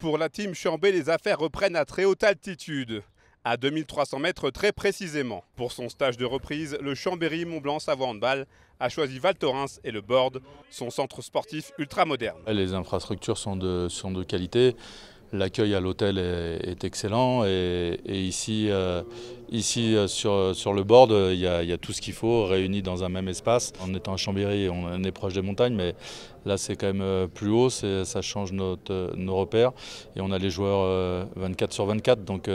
Pour la team Chambéry, les affaires reprennent à très haute altitude, à 2300 mètres très précisément. Pour son stage de reprise, le Chambéry Mont Blanc Savoie Handball a choisi Val Thorens et le Board, son centre sportif ultramoderne. Les infrastructures sont de qualité. L'accueil à l'hôtel est excellent et ici sur le Board, il y a tout ce qu'il faut réuni dans un même espace. En étant à Chambéry, on est proche des montagnes, mais là c'est quand même plus haut, ça change nos repères et on a les joueurs 24 sur 24, donc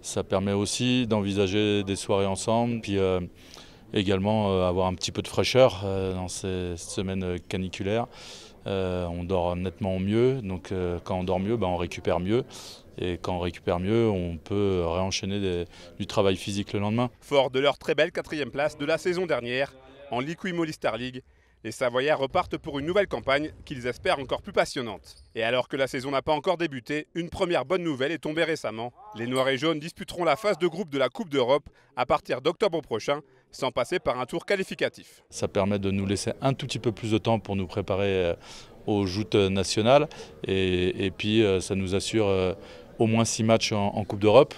ça permet aussi d'envisager des soirées ensemble, puis également avoir un petit peu de fraîcheur dans ces semaines caniculaires. On dort nettement mieux, donc quand on dort mieux, on récupère mieux. Et quand on récupère mieux, on peut réenchaîner du travail physique le lendemain. Fort de leur très belle 4e place de la saison dernière en Liqui Moly Star League, les Savoyards repartent pour une nouvelle campagne qu'ils espèrent encore plus passionnante. Et alors que la saison n'a pas encore débuté, une première bonne nouvelle est tombée récemment. Les Noirs et Jaunes disputeront la phase de groupe de la Coupe d'Europe à partir d'octobre prochain, sans passer par un tour qualificatif. Ça permet de nous laisser un tout petit peu plus de temps pour nous préparer aux joutes nationales. Et puis ça nous assure au moins 6 matchs en Coupe d'Europe.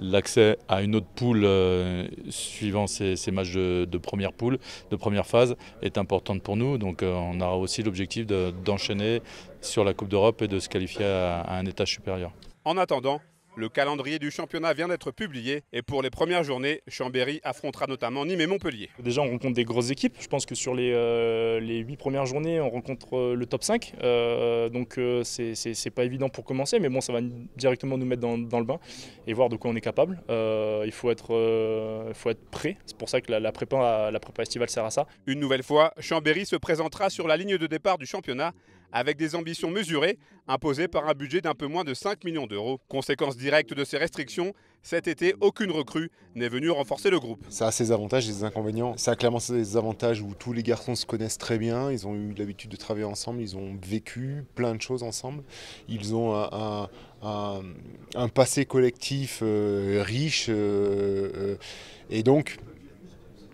L'accès à une autre poule suivant ces matchs de première poule, de première phase, est importante pour nous. Donc on aura aussi l'objectif d'enchaîner sur la Coupe d'Europe et de se qualifier à un étage supérieur. En attendant, le calendrier du championnat vient d'être publié et pour les premières journées, Chambéry affrontera notamment Nîmes et Montpellier. Déjà, on rencontre des grosses équipes. Je pense que sur les 8 premières journées, on rencontre le top 5. Donc c'est pas évident pour commencer, mais bon, ça va directement nous mettre dans le bain et voir de quoi on est capable. Il faut être prêt. C'est pour ça que la prépa estivale sert à ça. Une nouvelle fois, Chambéry se présentera sur la ligne de départ du championnat avec des ambitions mesurées, imposées par un budget d'un peu moins de 5 millions d'euros. Conséquence directe de ces restrictions, cet été, aucune recrue n'est venue renforcer le groupe. Ça a ses avantages et ses inconvénients. Ça a clairement ses avantages où tous les garçons se connaissent très bien, ils ont eu l'habitude de travailler ensemble, ils ont vécu plein de choses ensemble, ils ont un passé collectif riche et donc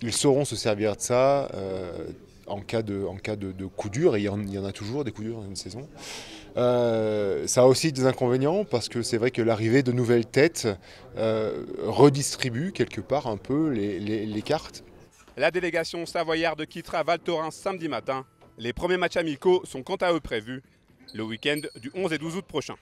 ils sauront se servir de ça en cas de coup dur, et il y en a toujours des coups durs dans une saison. Ça a aussi des inconvénients parce que c'est vrai que l'arrivée de nouvelles têtes redistribue quelque part un peu les cartes. La délégation savoyarde quittera Val Thorens samedi matin. Les premiers matchs amicaux sont quant à eux prévus le week-end du 11 et 12 août prochain.